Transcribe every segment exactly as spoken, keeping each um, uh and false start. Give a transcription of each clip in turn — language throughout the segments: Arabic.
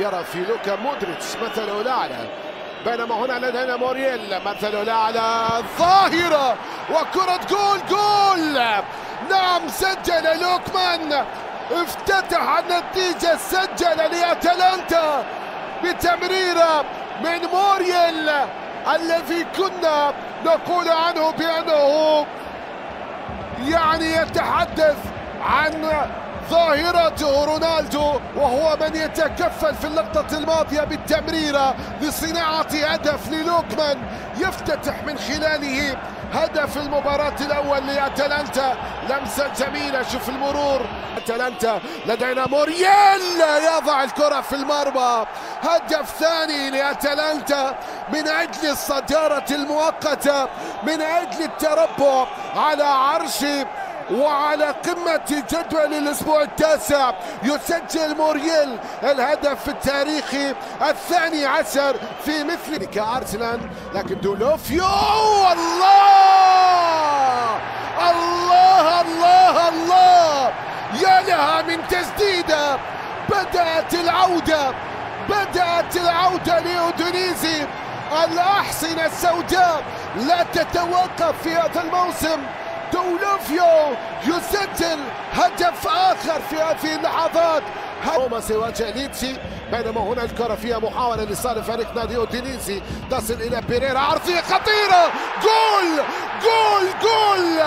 يرى في لوكا مودريتش مثله الأعلى، بينما هنا لدينا مورييل مثله الأعلى، ظاهرة وكرة جول. جول نعم، سجل لوكمان، افتتح النتيجة، سجل لأتلانتا بتمريرة من مورييل الذي كنا نقول عنه بأنه يعني يتحدث عن ظاهرته رونالدو، وهو من يتكفل في اللقطة الماضية بالتمريرة لصناعة هدف للوكمان، يفتتح من خلاله هدف المباراة الأول لأتلانتا. لمسة جميلة، شوف المرور أتلانتا. لدينا مورييل يضع الكرة في المرمى، هدف ثاني لأتلانتا من أجل الصدارة المؤقتة، من أجل التربع على عرش وعلى قمة جدول الأسبوع التاسع. يسجل مورييل الهدف التاريخي الثاني عشر في مثل كأرسنال، لكن دولفيو الله الله الله الله، يا لها من تسديدة. بدأت العودة بدأت العودة لأودونيزي. الأحصنة السوداء لا تتوقف في هذا الموسم. دولفيو يسجل هدف آخر في هذه اللحظات. توماس يواجه ليتسي، بينما هنا الكرة فيها محاولة لصالح فريق نادي أودينيزي، تصل إلى بيريرا، عرضية خطيرة، جول جول جول.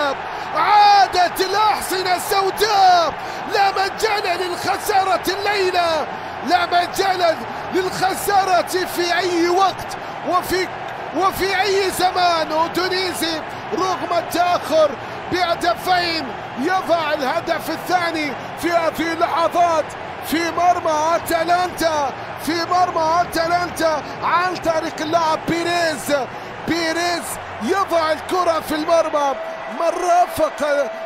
عادت الأحصنة السوداء، لا مجال للخسارة الليلة، لا مجال للخسارة في أي وقت وفي وفي أي زمان. أودينيزي رغم التأخر بهدفين يضع الهدف الثاني في هذه اللحظات في مرمى أتلانتا، في مرمى أتلانتا عن طريق اللاعب بيريز. بيريز يضع الكرة في المرمى، من رافق